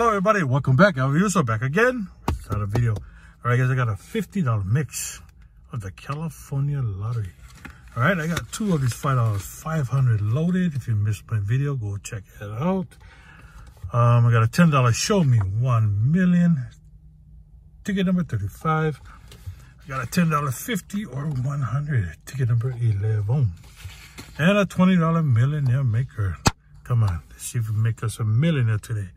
Hello everybody, welcome back. I'm Yusuf, back again with another video. All right guys, I got a $50 mix of the California lottery. All right, I got two of these $500 loaded. If you missed my video, go check it out. I got a $10 show me 1 million, ticket number 35. I got a $10 $50 or 100, ticket number 11, and a $20 millionaire maker. Come on, let's see if we make us a millionaire today.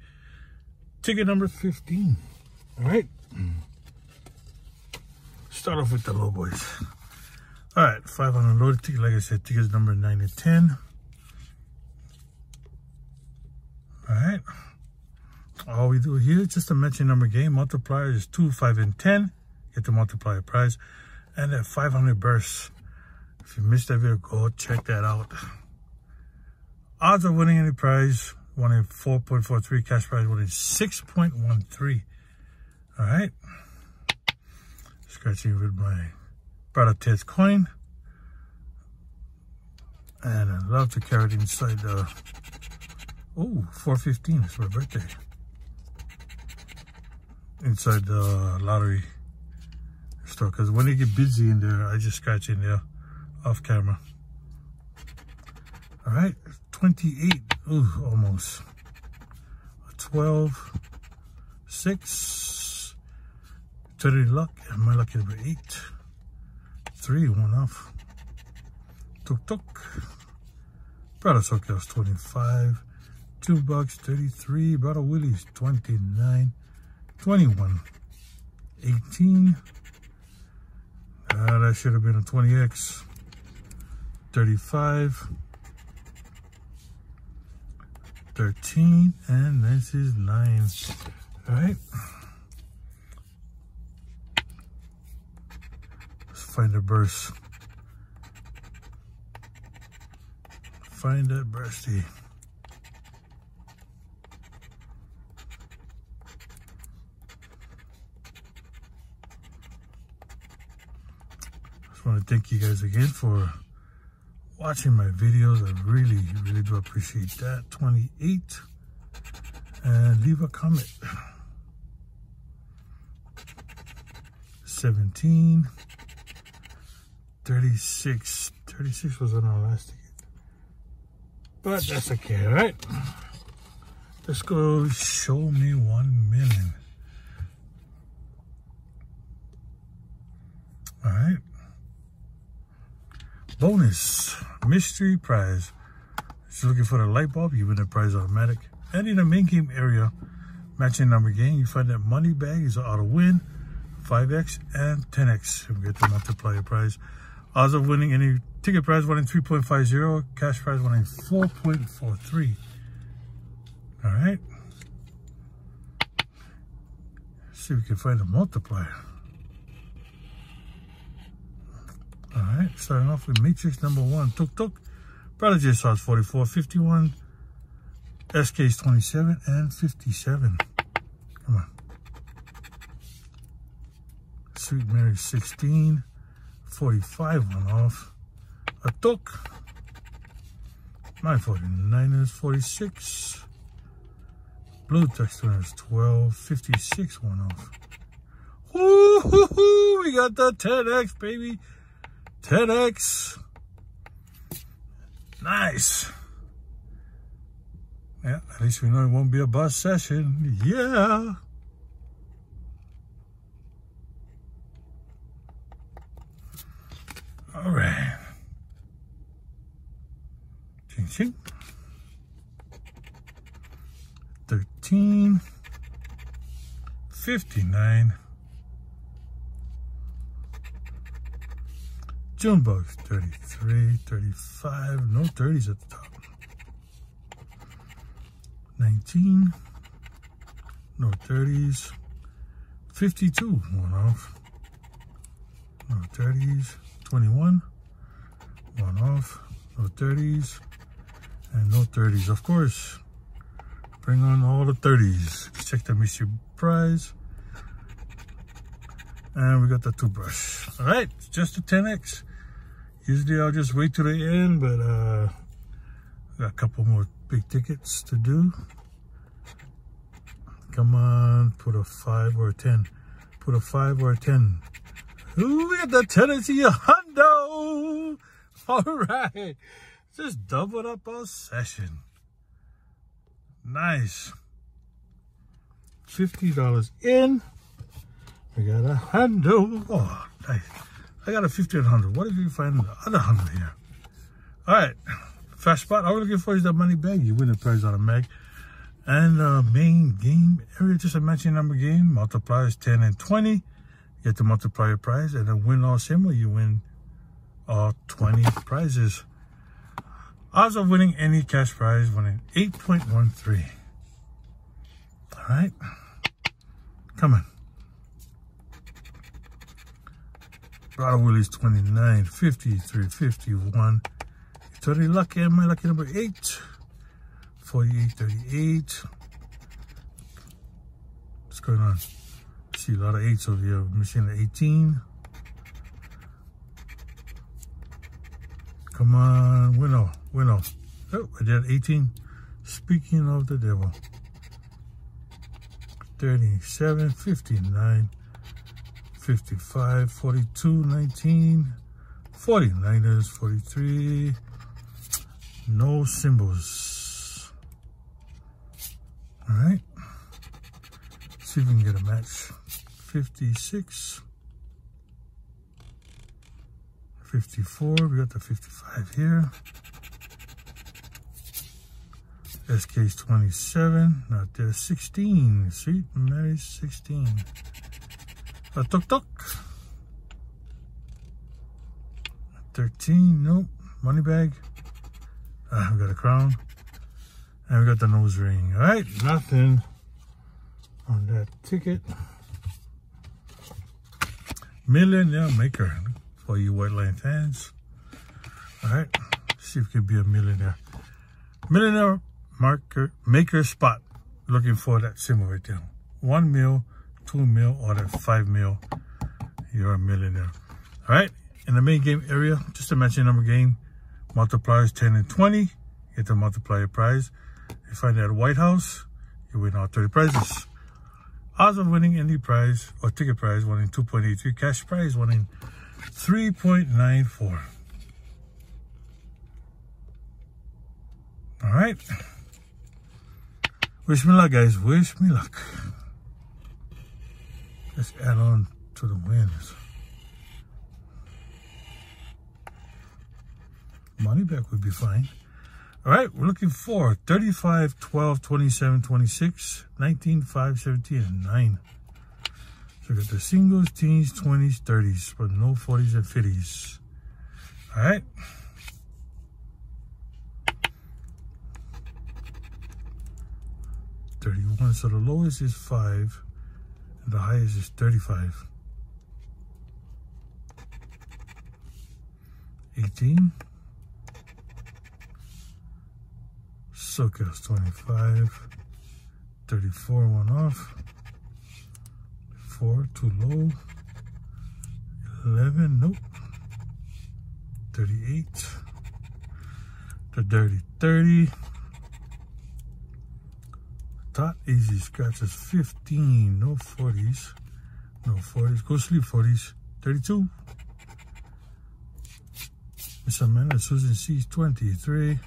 Ticket number 15. All right. Start off with the low boys. All right, 500 loaded ticket. Like I said, tickets number 9 and 10. All right. All we do here is just a matching number game. Multiplier is 2, 5, and 10. Get the multiplier prize. And that 500 burst. If you missed that video, go check that out. Odds of winning any prize. One in 4.43, cash prize one in 6.13. All right. Scratching with my Brother Ted's coin. And I love to carry it inside the... Oh, 415, it's my birthday. Inside the lottery store. Because when they get busy in there, I just scratch in there off camera. All right. 28, ooh, almost. 12, 6, 30 luck, and my lucky number 8. 3, one off. Tuk-tuk. Brother Soquel's 25. $2, 33. Brother Willie's 29. 21. 18. That should have been a 20X. 35. 13, and this is 9. All right, let's find a burst. Find that bursty. Just want to thank you guys again for watching my videos. I really do appreciate that. 28, and leave a comment. 17, 36. 36 was on our last ticket, but that's okay. All right, let's go show me 1 million. All right, bonus mystery prize. Just looking for the light bulb, you win the prize automatic. And in the main game area, matching number game, you find that money bag is an auto win, 5X and 10X. We get the multiplier prize. Odds of winning any ticket prize 1 in 3.50, cash prize 1 in 4.43. All right. Let's see if we can find a multiplier. Alright, starting off with Matrix number 1, Tuk Tuk, Brother J Sauce 44, 51, SK's 27, and 57. Come on. Sweet Mary 16, 45, one off. A Tuk. My 49ers 46. Blue Text winners 12, 56, one off. Woo hoo hoo! We got the 10X, baby! 10X. Nice. Yeah, at least we know it won't be a bust session. Yeah. All right. Ching, ching. 13. 59. Junebug 33, 35, no 30s at the top. 19, no 30s. 52, one off, no 30s. 21, one off, no 30s. And no 30s, of course. Bring on all the 30s. Check the mystery prize. And we got the toothbrush. All right, just a 10X. Usually I'll just wait till the end, but I got a couple more big tickets to do. Come on, put a 5 or a 10. Put a 5 or a 10. Look at the Tennessee Hundo. All right. Just doubled up our session. Nice. $50 in. We got a Hundo. Oh, nice. I got a 50 and 100. What if you find the other 100 here? All right. Fast spot. All we're looking for is that money bag. You win the prize on a mag. And main game area, just a matching number game. Multipliers 10 and 20. You get the multiplier prize. And then win all similar. You win all 20 prizes. Odds of winning any cash prize winning 8.13. All right. Come on. Bottle Willie's 29, 53, 51. You're totally lucky. Am I lucky number 8? 48, 38. What's going on? I see a lot of 8s over here. Machine at 18. Come on. Winnow. Winnow. Oh, I did 18. Speaking of the devil. 37, 59. 55, 42, 19, 49ers, 43, no symbols. All right, see if we can get a match. 56, 54, we got the 55 here. SK's 27, not there, 16, Sweet Mary 16. A tuk-tuk. 13, nope. Money bag. We got a crown. And we got the nose ring. All right, nothing on that ticket. Millionaire maker for you White Lion fans. All right, see if we can be a millionaire. Millionaire maker spot. Looking for that symbol right there. 1 mil. 2 mil or the 5 mil, you're a millionaire. All right, in the main game area, just a matching number game. Multipliers 10 and 20, get the multiplier prize. You find that White House, you win all 30 prizes. Odds of winning any prize or ticket prize, winning 2.83, cash prize, winning 3.94. All right, wish me luck, guys. Wish me luck. Let's add on to the wins. Money back would be fine. All right, we're looking for 35, 12, 27, 26, 19, 5, 17, and 9. So we got the singles, teens, 20s, 30s, but no 40s and 50s. All right. $31, so the lowest is 5. The highest is 35. 18. SoCal's 25. 34, one off. 4, too low. 11, nope. 38. The dirty 30. Top easy scratches 15, no 40s, no 40s, go sleep 40s, 32. Miss Amanda Susan C's 23,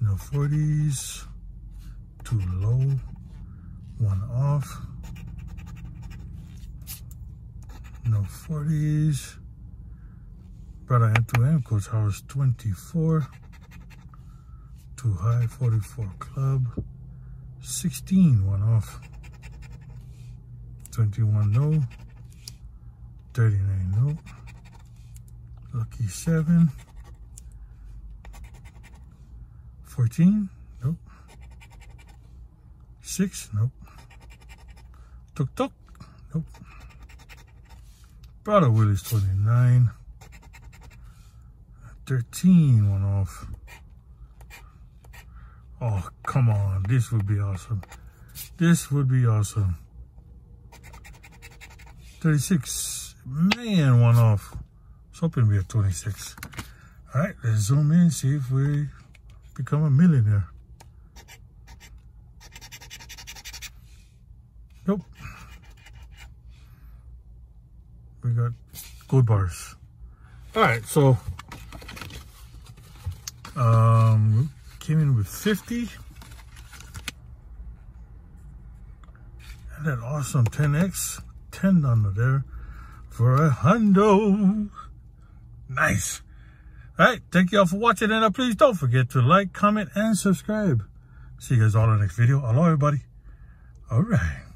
no 40s, too low, one off, no 40s. Brother M2M, Coach Howard's 24, too high, 44 club. 16, one off. 21, no. 39, no. Lucky 7. 14, nope. 6, nope. Tuk tuk, nope. Brother Willie's 29. 13, one off. Oh, come on. This would be awesome. This would be awesome. 36. Man, one off. It's hoping we have 26. All right, let's zoom in, see if we become a millionaire. we got gold bars. All right, so came in with 50. And that awesome 10X, 10 under there for a hundo. Nice. All right, thank you all for watching, and please don't forget to like, comment, and subscribe. See you guys all in the next video. Hello, everybody. All right.